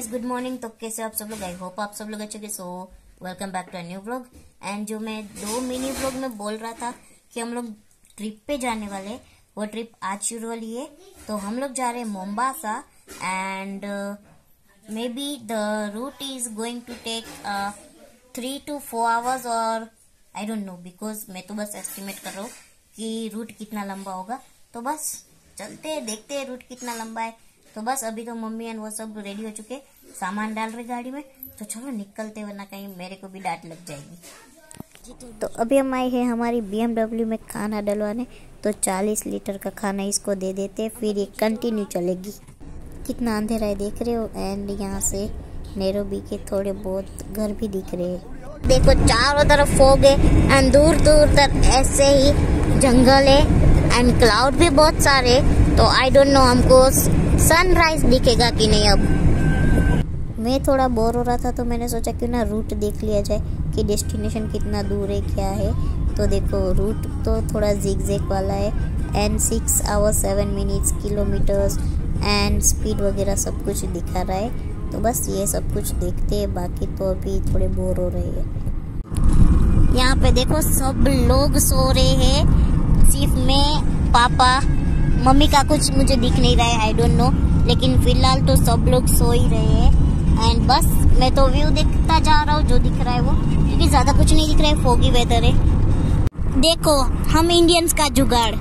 Guys good morning. तो कैसे आप सब लोग, आई होप आप सब लोग अच्छे। So welcome back to a new vlog. And जो मैं दो मिनी व्लॉग में बोल रहा था कि हम लोग ट्रिप पे जाने वाले, वो ट्रिप आज शुरू हो रही है। तो हम लोग जा रहे हैं Mombasa and may be the route is going to take 3 to 4 hours और आई डोंट नो, बिकॉज मैं तो बस एस्टिमेट कर रहा हूँ कि रूट कितना लंबा होगा। तो बस चलते हैं, देखते हैं रूट कितना लंबा है। तो बस अभी तो मम्मी एंड वो सब रेडी हो चुके, सामान डाल रहे गाड़ी में। तो चलो निकलते, वरना कहीं मेरे को भी डांट लग जाएगी। तो अभी हम आए हैं हमारी BMW में खाना डलवाने। तो 40 लीटर का खाना इसको दे देते, फिर ये कंटिन्यू चलेगी। कितना अंधेरा है देख रहे हो। एंड यहाँ से नैरोबी के थोड़े बहुत घर भी दिख रहे हैं। देखो चारों तरफ फॉग है एंड दूर दूर तक ऐसे ही जंगल है एंड क्लाउड भी बहुत सारे। तो आई डोंट नो हमको सनराइज दिखेगा कि नहीं। अब मैं थोड़ा बोर हो रहा था तो मैंने सोचा क्यों ना रूट देख लिया जाए कि डेस्टिनेशन कितना दूर है, क्या है। तो देखो रूट तो थोड़ा zigzag वाला है and 6 hours 7 minutes kilometres and speed वगैरह सब कुछ दिखा रहा है। तो बस ये सब कुछ देखते हैं, बाकी तो अभी थोड़े बोर हो रहे हैं। यहाँ पे देखो सब लोग सो रहे हैं, सिर्फ मैं, पापा, मम्मी का कुछ मुझे दिख नहीं रहा है, आई डोंट नो। लेकिन फिलहाल तो सब लोग सो ही रहे हैं। एंड बस मैं तो व्यू देखता जा रहा हूँ जो दिख रहा है वो, क्योंकि ज़्यादा कुछ नहीं दिख रहा है, फोगी वेदर है। देखो हम इंडियंस का जुगाड़,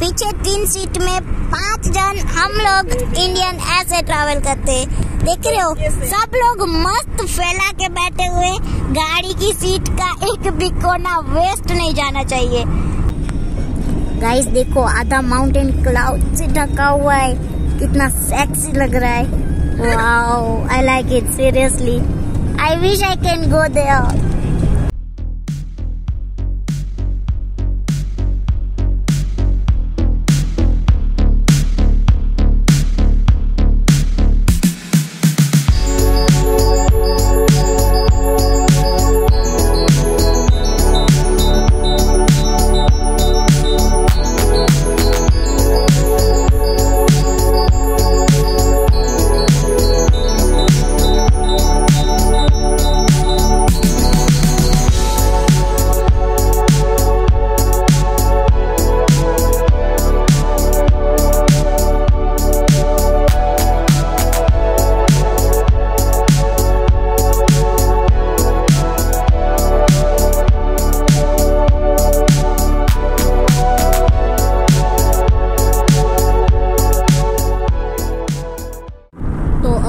पीछे 3 सीट में 5 जन हम लोग इंडियन ऐसे ट्रैवल करते। देख रहे हो सब लोग मस्त फैला के बैठे हुए, गाड़ी की सीट का एक भी कोना वेस्ट नहीं जाना चाहिए। गाइस देखो आधा माउंटेन क्लाउड से ढका हुआ है, कितना सेक्सी लग रहा है। Wow, I like it, seriously I wish I can go there.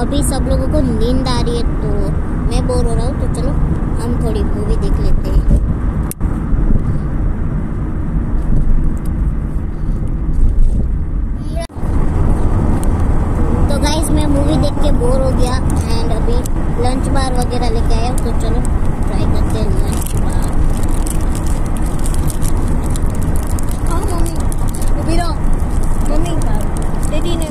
अभी सब लोगों को नींद आ रही है तो मैं बोर हो रहा हूँ, तो चलो हम थोड़ी मूवी देख लेते हैं। तो गाइस मैं मूवी देख के बोर हो गया एंड अभी लंच बार वगैरह लेके आया हूँ। तो चलो ट्राई करते हैं लंच बार। हाँ मम्मी, मम्मी डैडी ने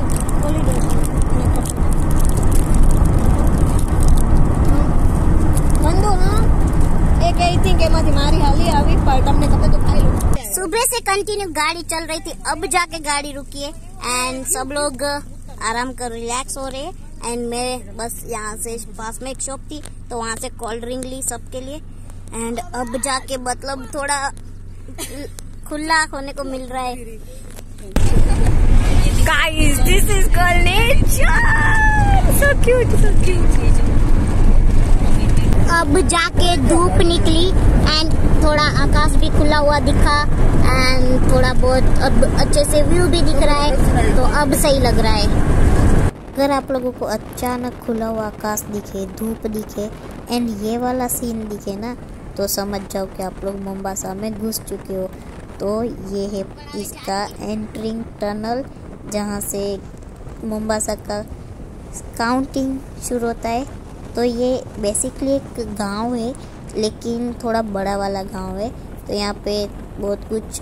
सुबह से कंटिन्यू गाड़ी चल रही थी, अब जाके गाड़ी रुकी है एंड सब लोग आराम कर रिलैक्स हो रहे हैं। एंड मैं बस यहाँ से पास में एक शॉप थी तो वहाँ से कोल्ड ड्रिंक ली सबके लिए। एंड अब जाके मतलब थोड़ा खुला होने को मिल रहा है। Guys this is called nature, so cute so cute. अब जाके धूप निकली एंड थोड़ा आकाश भी खुला हुआ दिखा एंड थोड़ा बहुत अब अच्छे से व्यू भी दिख रहा है, तो अब सही लग रहा है। अगर आप लोगों को अचानक खुला हुआ आकाश दिखे, धूप दिखे एंड ये वाला सीन दिखे ना, तो समझ जाओ कि आप लोग मोम्बासा में घुस चुके हो। तो ये है इसका एंट्रिंग टनल, जहाँ से मोम्बासा का काउंटिंग शुरू होता है। तो ये बेसिकली एक गांव है, लेकिन थोड़ा बड़ा वाला गांव है। तो यहाँ पे बहुत कुछ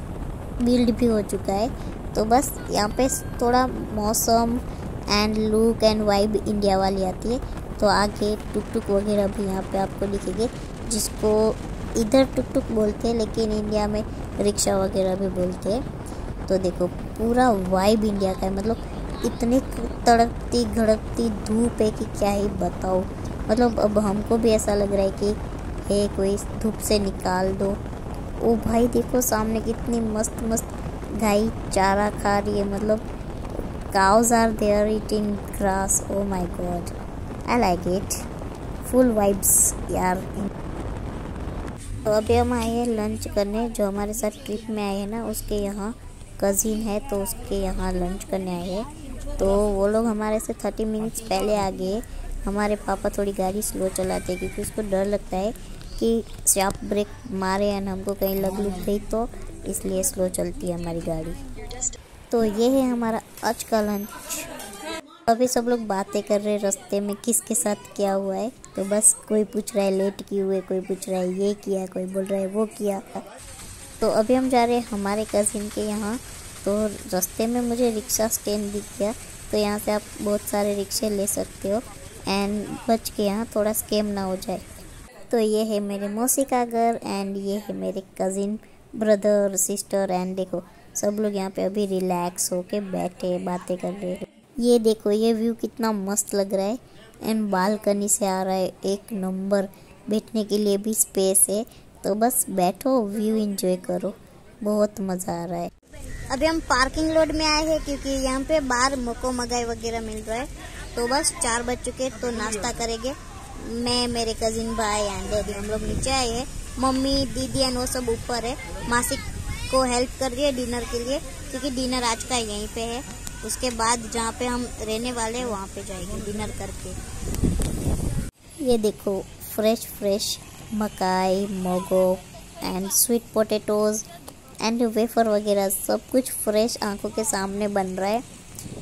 बिल्ड भी हो चुका है। तो बस यहाँ पे थोड़ा मौसम and look and vibe India वाली आती है। तो आगे टुक टुक वगैरह भी यहाँ पे आपको दिखेंगे, जिसको इधर टुक टुक बोलते हैं लेकिन इंडिया में रिक्शा वगैरह भी बोलते हैं। तो देखो पूरा वाइब इंडिया का है, मतलब इतनी तड़कती घड़कती धूप है कि क्या ही बताओ। मतलब अब हमको भी ऐसा लग रहा है कि हे कोई धूप से निकाल दो। ओ भाई देखो सामने कितनी मस्त मस्त गाय चारा खा रही है। मतलब cows are there eating grass, oh my god, I like it, full vibes यार। तो अभी हम आए हैं लंच करने, जो हमारे साथ ट्रिप में आए हैं ना उसके यहाँ कज़िन है तो उसके यहाँ लंच करने आए हैं। तो वो लोग हमारे से 30 मिनट्स पहले आ गए। हमारे पापा थोड़ी गाड़ी स्लो चलाते हैं क्योंकि उसको डर लगता है कि शार्प ब्रेक मारे एंड हमको कहीं लग लुक गई, तो इसलिए स्लो चलती है हमारी गाड़ी। तो ये है हमारा आज का लंच। अभी सब लोग बातें कर रहे रास्ते में किसके साथ क्या हुआ है। तो बस कोई पूछ रहा है लेट क्यों हुए, कोई पूछ रहा है ये किया, कोई बोल रहा है वो किया। तो अभी हम जा रहे हैं हमारे कज़िन के यहाँ। तो रास्ते में मुझे रिक्शा स्टैंड दिख गया, तो यहाँ से आप बहुत सारे रिक्शे ले सकते हो एंड बच के यहाँ थोड़ा स्कैम ना हो जाए। तो ये है मेरे मौसी का घर एंड ये है मेरे कज़िन ब्रदर सिस्टर एंड देखो सब लोग यहाँ पे अभी रिलैक्स होके बैठे बातें कर रहे हैं। ये देखो ये व्यू कितना मस्त लग रहा है एंड बालकनी से आ रहा है, एक नंबर। बैठने के लिए भी स्पेस है तो बस बैठो व्यू एंजॉय करो, बहुत मज़ा आ रहा है। अभी हम पार्किंग लॉट में आए हैं क्योंकि यहाँ पे बाहर मको मगाई वगैरह मिल रहा है। तो बस 4 बज चुके तो नाश्ता करेंगे। मैं मेरे कज़िन भाई एंड डैडी हम लोग नीचे आए हैं, मम्मी दीदी एंड वो सब ऊपर है। मासी को हेल्प कर रही है डिनर के लिए क्योंकि डिनर आज का यहीं पे है, उसके बाद जहाँ पे हम रहने वाले हैं वहाँ पे जाएंगे डिनर करके। ये देखो फ्रेश फ्रेश मकाई मोगो and sweet potatoes and wafer वगैरह सब कुछ फ्रेश आंखों के सामने बन रहा है।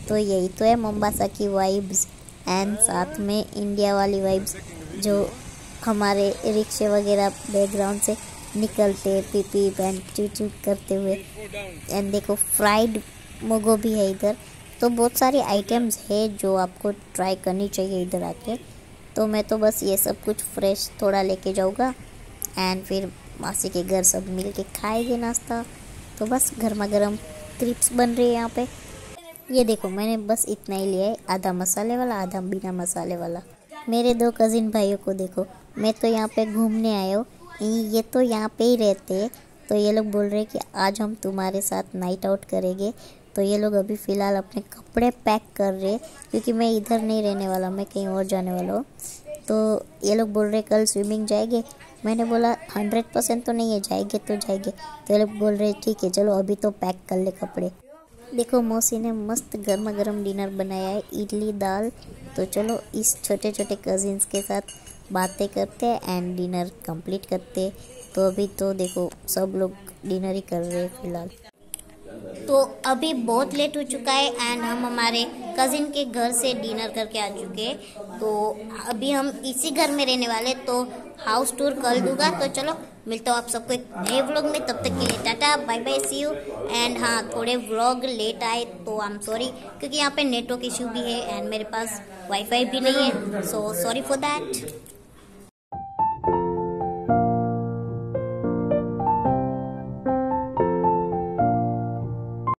तो यही तो है मोम्बासा की वाइब्स एंड साथ में इंडिया वाली वाइब्स जो हमारे रिक्शे वगैरह बैकग्राउंड से निकलते पीपी एंड चू चू करते हुए। एंड देखो फ्राइड मोगो भी है इधर। तो बहुत सारी आइटम्स है जो आपको ट्राई करनी चाहिए इधर आके। तो मैं तो बस ये सब कुछ फ्रेश थोड़ा लेके जाऊँगा एंड फिर मासी के घर सब मिल के खाएंगे नाश्ता। तो बस गर्मा गर्म क्रिप्स बन रही है यहाँ पे। ये देखो मैंने बस इतना ही लिया है, आधा मसाले वाला आधा बिना मसाले वाला। मेरे 2 कज़िन भाइयों को देखो, मैं तो यहाँ पे घूमने आया हूँ, ये तो यहाँ पे ही रहते हैं। तो ये लोग बोल रहे हैं कि आज हम तुम्हारे साथ नाइट आउट करेंगे। तो ये लोग अभी फ़िलहाल अपने कपड़े पैक कर रहे हैं क्योंकि मैं इधर नहीं रहने वाला, मैं कहीं और जाने वाला हूँ। तो ये लोग बोल रहे कल स्विमिंग जाएंगे, मैंने बोला 100% तो नहीं है, जाएंगे तो जाएंगे। तो ये लोग बोल रहे ठीक है चलो अभी तो पैक कर ले कपड़े। देखो मौसी ने मस्त गर्मा गर्म डिनर बनाया है, इडली दाल। तो चलो इस छोटे छोटे कज़िन्स के साथ बातें करते एंड डिनर कंप्लीट करते। तो अभी तो देखो सब लोग डिनर ही कर रहे हैं फिलहाल। तो अभी बहुत लेट हो चुका है एंड हम हमारे कज़िन के घर से डिनर करके आ चुके हैं। तो अभी हम इसी घर में रहने वाले, तो हाउस टूर कर दूंगा। तो चलो मिलता हूँ आप सबको एक नए व्लॉग में, तब तक के लिए tata bye bye see you. And हाँ थोड़े व्लॉग लेट आए तो आई एम सॉरी क्योंकि यहाँ पे नेटवर्क इश्यू भी है एंड मेरे पास वाईफाई भी नहीं है, सो सॉरी फॉर दैट।